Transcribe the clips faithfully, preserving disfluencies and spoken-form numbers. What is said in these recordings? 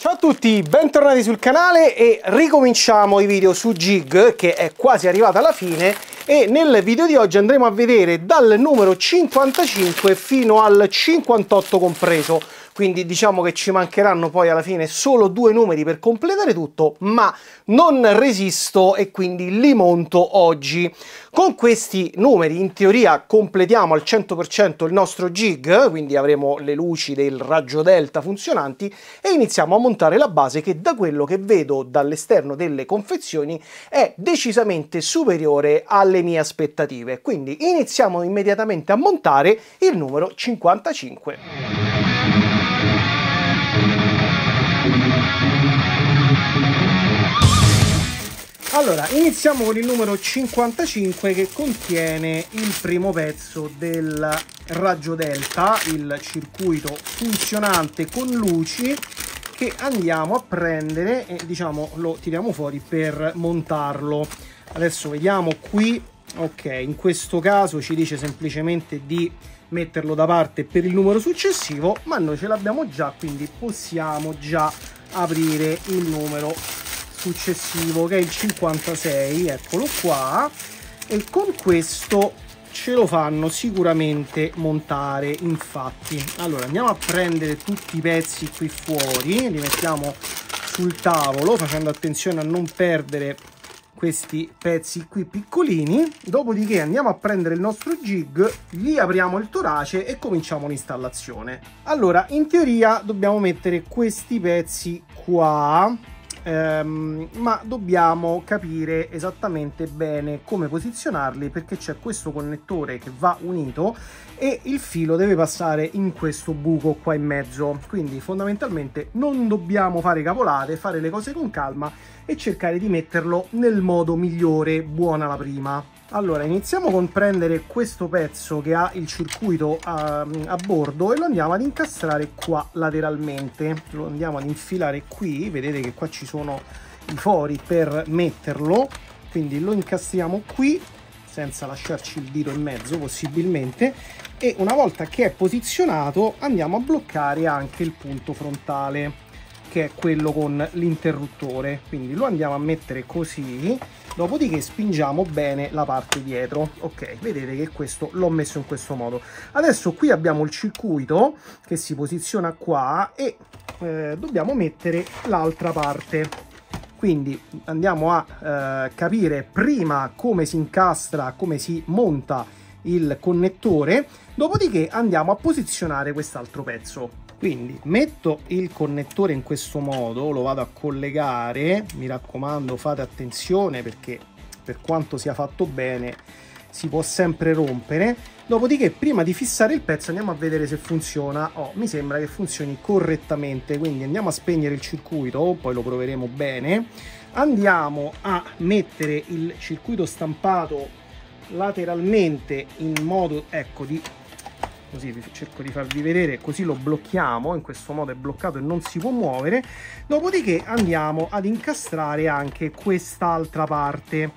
Ciao a tutti, bentornati sul canale e ricominciamo i video su Jeeg, che è quasi arrivata alla fine, e nel video di oggi andremo a vedere dal numero cinquantacinque fino al cinquantotto compreso. Quindi diciamo che ci mancheranno poi alla fine solo due numeri per completare tutto, ma non resisto e quindi li monto oggi. Con questi numeri in teoria completiamo al cento per cento il nostro Jeeg, quindi avremo le luci del raggio delta funzionanti e iniziamo a montare la base, che da quello che vedo dall'esterno delle confezioni è decisamente superiore alle mie aspettative. Quindi iniziamo immediatamente a montare il numero cinquantacinque. Allora, iniziamo con il numero cinquantacinque, che contiene il primo pezzo del raggio delta, il circuito funzionante con luci, che andiamo a prendere e diciamo lo tiriamo fuori per montarlo. Adesso vediamo qui, ok, in questo caso ci dice semplicemente di metterlo da parte per il numero successivo, ma noi ce l'abbiamo già, quindi possiamo già aprire il numero successivo, che è il cinquantasei, eccolo qua, e con questo ce lo fanno sicuramente montare. Infatti, allora andiamo a prendere tutti i pezzi qui fuori, li mettiamo sul tavolo facendo attenzione a non perdere questi pezzi qui piccolini, dopodiché andiamo a prendere il nostro Jeeg, gli apriamo il torace e cominciamo l'installazione. Allora, in teoria dobbiamo mettere questi pezzi qua, Um, ma dobbiamo capire esattamente bene come posizionarli, perché c'è questo connettore che va unito e il filo deve passare in questo buco qua in mezzo. Quindi fondamentalmente non dobbiamo fare cavolate, fare le cose con calma e cercare di metterlo nel modo migliore. Buona la prima. Allora, iniziamo con prendere questo pezzo che ha il circuito a, a bordo e lo andiamo ad incastrare qua lateralmente, lo andiamo ad infilare qui, vedete che qua ci sono i fori per metterlo, quindi lo incastriamo qui senza lasciarci il dito in mezzo possibilmente, e una volta che è posizionato andiamo a bloccare anche il punto frontale, che è quello con l'interruttore, quindi lo andiamo a mettere così, dopodiché spingiamo bene la parte dietro. Ok, vedete che questo l'ho messo in questo modo. Adesso qui abbiamo il circuito che si posiziona qua e eh, dobbiamo mettere l'altra parte, quindi andiamo a eh, capire prima come si incastra, come si monta il connettore, dopodiché andiamo a posizionare quest'altro pezzo. Quindi metto il connettore in questo modo, lo vado a collegare, mi raccomando fate attenzione perché per quanto sia fatto bene si può sempre rompere, dopodiché prima di fissare il pezzo andiamo a vedere se funziona. Oh, mi sembra che funzioni correttamente, quindi andiamo a spegnere il circuito, poi lo proveremo bene, andiamo a mettere il circuito stampato lateralmente in modo, ecco, di così vi cerco di farvi vedere, così lo blocchiamo, in questo modo è bloccato e non si può muovere, dopodiché andiamo ad incastrare anche quest'altra parte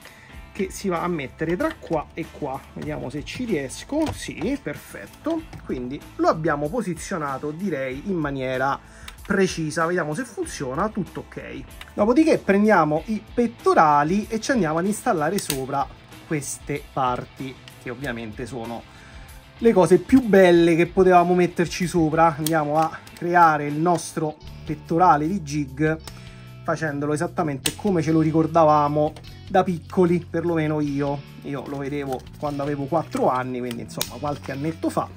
che si va a mettere tra qua e qua, vediamo se ci riesco, sì, perfetto, quindi lo abbiamo posizionato direi in maniera precisa, vediamo se funziona, tutto ok. Dopodiché prendiamo i pettorali e ci andiamo ad installare sopra queste parti, che ovviamente sono le cose più belle che potevamo metterci sopra. Andiamo a creare il nostro pettorale di Jeeg facendolo esattamente come ce lo ricordavamo da piccoli, perlomeno io io lo vedevo quando avevo quattro anni, quindi insomma qualche annetto fa.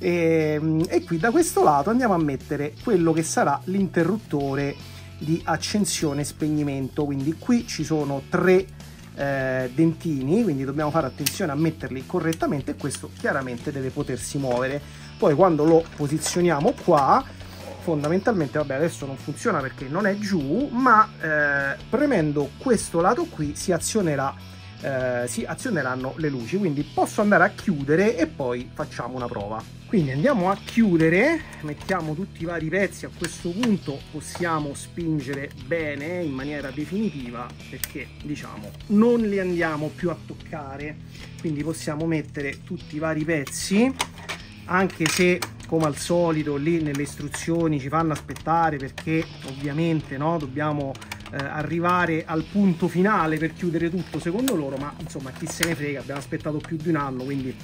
e, e qui da questo lato andiamo a mettere quello che sarà l'interruttore di accensione e spegnimento, quindi qui ci sono tre Eh, dentini, quindi dobbiamo fare attenzione a metterli correttamente e questo chiaramente deve potersi muovere. Poi quando lo posizioniamo qua fondamentalmente, vabbè adesso non funziona perché non è giù, ma eh, premendo questo lato qui si azionerà eh, si azioneranno le luci, quindi posso andare a chiudere e poi facciamo una prova. Quindi andiamo a chiudere, mettiamo tutti i vari pezzi, a questo punto possiamo spingere bene in maniera definitiva perché diciamo non li andiamo più a toccare, quindi possiamo mettere tutti i vari pezzi, anche se come al solito lì nelle istruzioni ci fanno aspettare, perché ovviamente no, dobbiamo eh, arrivare al punto finale per chiudere tutto secondo loro, ma insomma chi se ne frega, abbiamo aspettato più di un anno, quindi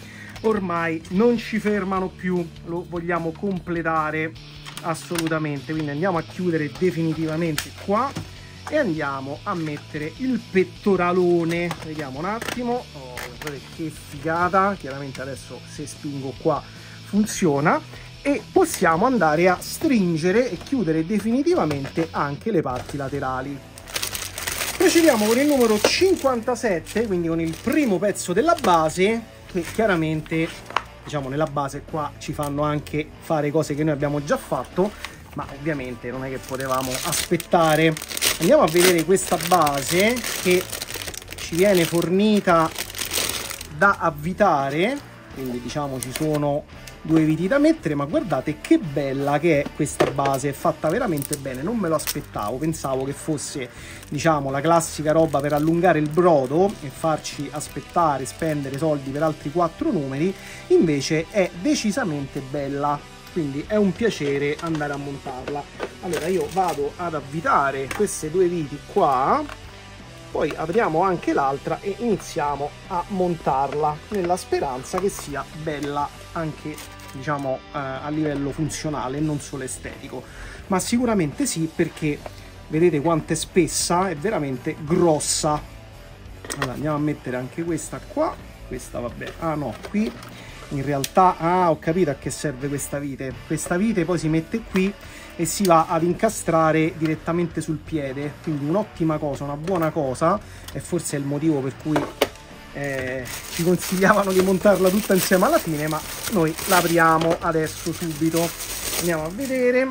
ormai non ci fermano più, lo vogliamo completare assolutamente. Quindi andiamo a chiudere definitivamente qua e andiamo a mettere il pettoralone, vediamo un attimo. Oh, guardate che figata, chiaramente adesso se spingo qua funziona e possiamo andare a stringere e chiudere definitivamente anche le parti laterali. Procediamo con il numero cinquantasette, quindi con il primo pezzo della base, che chiaramente diciamo nella base qua ci fanno anche fare cose che noi abbiamo già fatto, ma ovviamente non è che potevamo aspettare. Andiamo a vedere questa base che ci viene fornita da avvitare, quindi diciamo ci sono due viti da mettere, ma guardate che bella che è questa base, è fatta veramente bene, non me lo aspettavo, pensavo che fosse diciamo la classica roba per allungare il brodo e farci aspettare, spendere soldi per altri quattro numeri, invece è decisamente bella, quindi è un piacere andare a montarla. Allora io vado ad avvitare queste due viti qua, poi apriamo anche l'altra e iniziamo a montarla nella speranza che sia bella anche diciamo eh, a livello funzionale, non solo estetico, ma sicuramente sì, perché vedete quanto è spessa, è veramente grossa. Allora andiamo a mettere anche questa qua, questa vabbè, ah no, qui in realtà, ah, ho capito a che serve questa vite, questa vite poi si mette qui e si va ad incastrare direttamente sul piede, quindi un'ottima cosa, una buona cosa, e forse è il motivo per cui eh, ci consigliavano di montarla tutta insieme alla fine, ma noi la apriamo adesso subito, andiamo a vedere.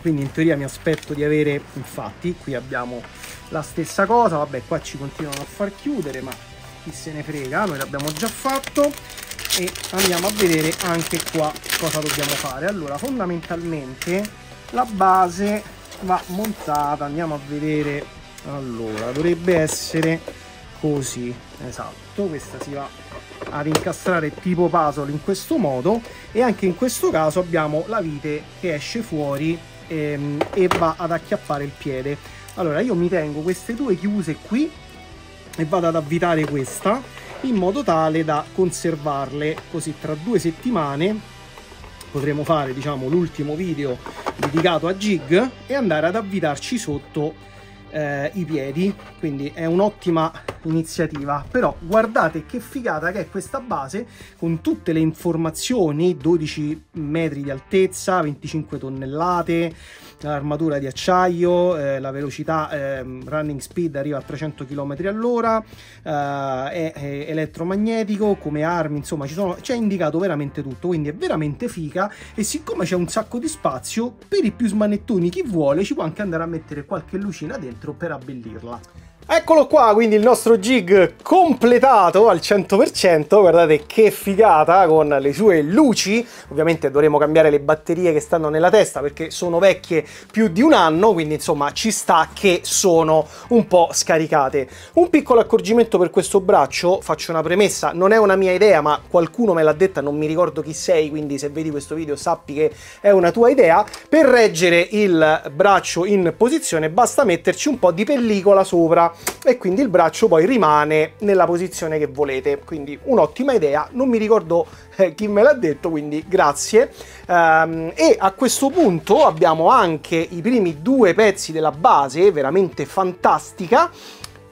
Quindi in teoria mi aspetto di avere, infatti qui abbiamo la stessa cosa, vabbè qua ci continuano a far chiudere, ma chi se ne frega, noi l'abbiamo già fatto. E andiamo a vedere anche qua cosa dobbiamo fare. Allora fondamentalmente la base va montata, andiamo a vedere, allora dovrebbe essere così, esatto, questa si va ad incastrare tipo puzzle in questo modo, e anche in questo caso abbiamo la vite che esce fuori ehm, e va ad acchiappare il piede. Allora io mi tengo queste due chiuse qui e vado ad avvitare questa in modo tale da conservarle, così tra due settimane potremo fare diciamo l'ultimo video dedicato a Jeeg e andare ad avvitarci sotto eh, i piedi, quindi è un'ottima iniziativa. Però guardate che figata che è questa base, con tutte le informazioni, dodici metri di altezza, venticinque tonnellate, l'armatura di acciaio, eh, la velocità eh, running speed arriva a trecento chilometri all'ora, eh, è elettromagnetico come armi, insomma c'è indicato veramente tutto, quindi è veramente figa. E siccome c'è un sacco di spazio, per i più smanettoni chi vuole ci può anche andare a mettere qualche lucina dentro per abbellirla. Eccolo qua, quindi il nostro Jeeg completato al cento per cento, guardate che figata con le sue luci. Ovviamente dovremo cambiare le batterie che stanno nella testa perché sono vecchie più di un anno, quindi insomma ci sta che sono un po' scaricate. Un piccolo accorgimento per questo braccio, faccio una premessa, non è una mia idea ma qualcuno me l'ha detta, non mi ricordo chi sei, quindi se vedi questo video sappi che è una tua idea. Per reggere il braccio in posizione basta metterci un po' di pellicola sopra e quindi il braccio poi rimane nella posizione che volete, quindi un'ottima idea, non mi ricordo eh, chi me l'ha detto, quindi grazie. Um, e a questo punto abbiamo anche i primi due pezzi della base, veramente fantastica,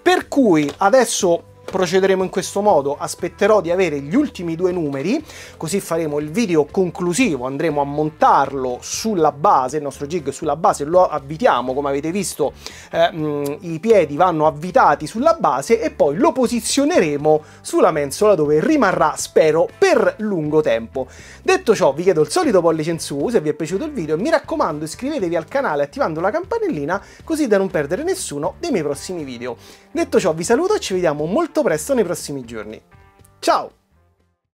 per cui adesso procederemo in questo modo, aspetterò di avere gli ultimi due numeri, così faremo il video conclusivo, andremo a montarlo sulla base, il nostro Jeeg sulla base, lo avvitiamo, come avete visto eh, mh, i piedi vanno avvitati sulla base e poi lo posizioneremo sulla mensola dove rimarrà, spero, per lungo tempo. Detto ciò vi chiedo il solito pollice in su se vi è piaciuto il video e mi raccomando iscrivetevi al canale attivando la campanellina così da non perdere nessuno dei miei prossimi video. Detto ciò vi saluto e ci vediamo molto presto nei prossimi giorni. Ciao!